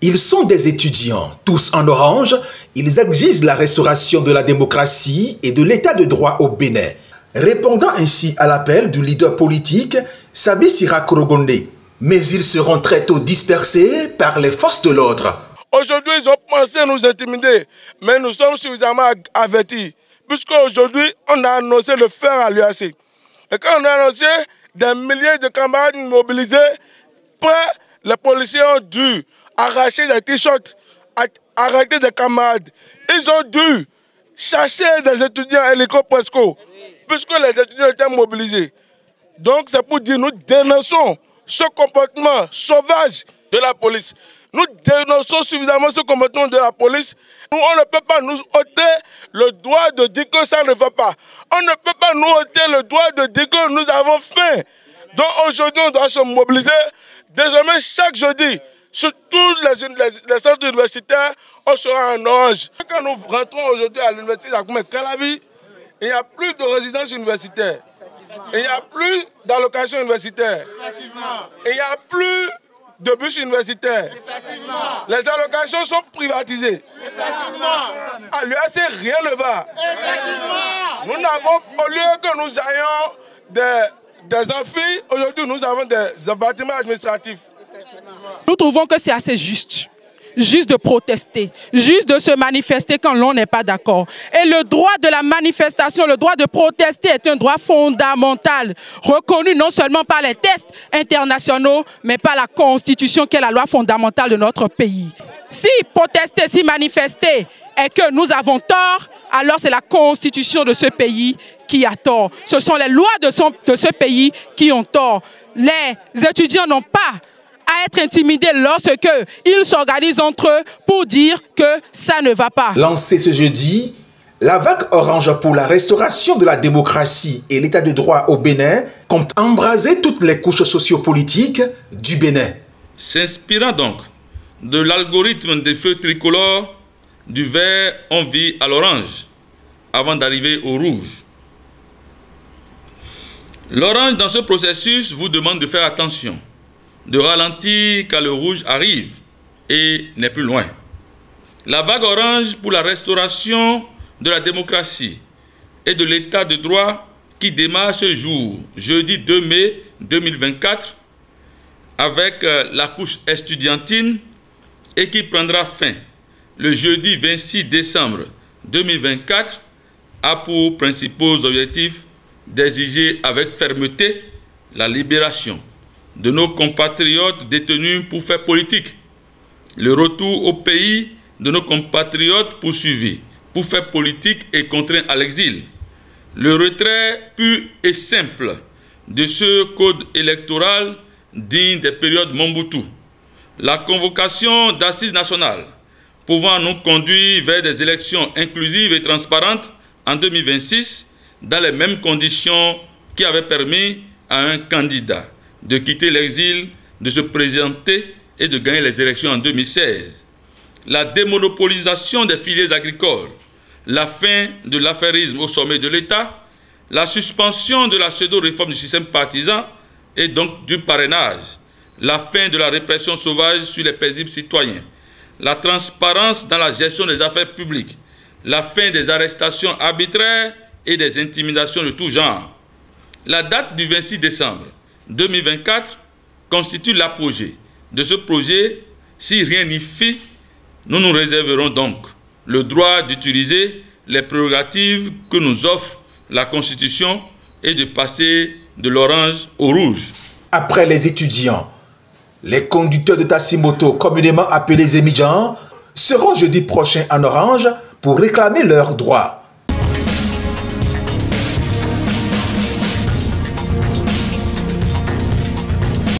Ils sont des étudiants, tous en orange. Ils exigent la restauration de la démocratie et de l'état de droit au Bénin, répondant ainsi à l'appel du leader politique Sabi Sira Korogone. Mais ils seront très tôt dispersés par les forces de l'ordre. Aujourd'hui, ils ont pensé nous intimider, mais nous sommes suffisamment avertis, puisqu'aujourd'hui, on a annoncé le fer à l'UAC. Et quand on a annoncé des milliers de camarades mobilisés, près, les policiers ont dû arracher des t-shirts, arrêter des camarades. Ils ont dû chercher des étudiants hélico presco, puisque les étudiants étaient mobilisés. Donc c'est pour dire nous dénonçons ce comportement sauvage de la police. Nous dénonçons suffisamment ce comportement de la police. Nous, on ne peut pas nous ôter le droit de dire que ça ne va pas. On ne peut pas nous ôter le droit de dire que nous avons faim. Donc aujourd'hui, on doit se mobiliser. Désormais, chaque jeudi, sur tous les centres universitaires, on sera en orange. Quand nous rentrons aujourd'hui à l'université d'Akoumen-Calavi, il n'y a plus de résidence universitaire. Il n'y a plus d'allocation universitaire. Il n'y a plus de bus universitaires. Les allocations sont privatisées. À l'UAC, rien ne va. Nous n'avons, au lieu que nous ayons des amphis, aujourd'hui nous avons des bâtiments administratifs. Nous trouvons que c'est assez juste de protester, juste de se manifester quand l'on n'est pas d'accord. Et le droit de la manifestation, le droit de protester est un droit fondamental, reconnu non seulement par les textes internationaux, mais par la Constitution qui est la loi fondamentale de notre pays. Si protester, si manifester est que nous avons tort, alors c'est la Constitution de ce pays qui a tort. Ce sont les lois de ce pays qui ont tort. Les étudiants n'ont pas à être intimidés lorsque ils s'organisent entre eux pour dire que ça ne va pas. Lancée ce jeudi, la vague orange pour la restauration de la démocratie et l'état de droit au Bénin compte embraser toutes les couches sociopolitiques du Bénin. S'inspirant donc de l'algorithme des feux tricolores, du vert on vit à l'orange avant d'arriver au rouge. L'orange dans ce processus vous demande de faire attention, de ralentir car le rouge arrive et n'est plus loin. La vague orange pour la restauration de la démocratie et de l'état de droit qui démarre ce jour, jeudi 2 mai 2024, avec la couche estudiantine et qui prendra fin le jeudi 26 décembre 2024, a pour principaux objectifs d'exiger avec fermeté la libération de nos compatriotes détenus pour faits politiques, le retour au pays de nos compatriotes poursuivis pour faits politiques et contraints à l'exil, le retrait pur et simple de ce code électoral digne des périodes Mobutu, la convocation d'assises nationales pouvant nous conduire vers des élections inclusives et transparentes en 2026 dans les mêmes conditions qui avaient permis à un candidat de quitter l'exil, de se présenter et de gagner les élections en 2016. La démonopolisation des filières agricoles, la fin de l'affairisme au sommet de l'État, la suspension de la pseudo-réforme du système partisan et donc du parrainage, la fin de la répression sauvage sur les paisibles citoyens, la transparence dans la gestion des affaires publiques, la fin des arrestations arbitraires et des intimidations de tout genre. La date du 26 décembre 2024 constitue l'apogée de ce projet. Si rien n'y fit, nous nous réserverons donc le droit d'utiliser les prérogatives que nous offre la Constitution et de passer de l'orange au rouge. Après les étudiants, les conducteurs de taxi-moto, communément appelés émigrants, seront jeudi prochain en orange pour réclamer leurs droits.